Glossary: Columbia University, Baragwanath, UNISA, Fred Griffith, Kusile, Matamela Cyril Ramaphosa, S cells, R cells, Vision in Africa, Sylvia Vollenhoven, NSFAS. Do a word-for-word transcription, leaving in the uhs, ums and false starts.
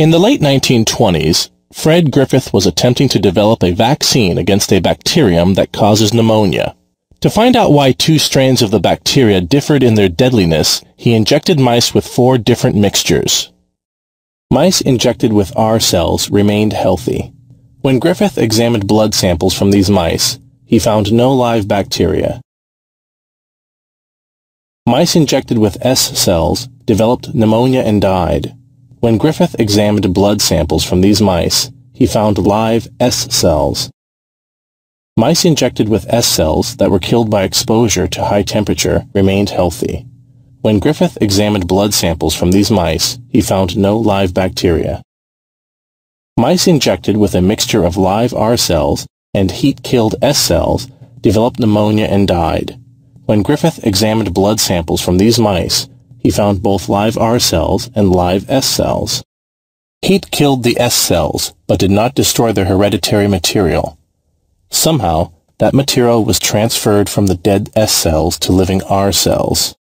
In the late nineteen twenties, Fred Griffith was attempting to develop a vaccine against a bacterium that causes pneumonia. To find out why two strains of the bacteria differed in their deadliness, he injected mice with four different mixtures. Mice injected with R cells remained healthy. When Griffith examined blood samples from these mice, he found no live bacteria. Mice injected with S cells developed pneumonia and died. When Griffith examined blood samples from these mice, he found live S cells. Mice injected with S cells that were killed by exposure to high temperature remained healthy. When Griffith examined blood samples from these mice, he found no live bacteria. Mice injected with a mixture of live R cells and heat-killed S cells developed pneumonia and died. When Griffith examined blood samples from these mice, he found both live R cells and live S cells. Heat killed the S cells, but did not destroy their hereditary material. Somehow, that material was transferred from the dead S cells to living R cells.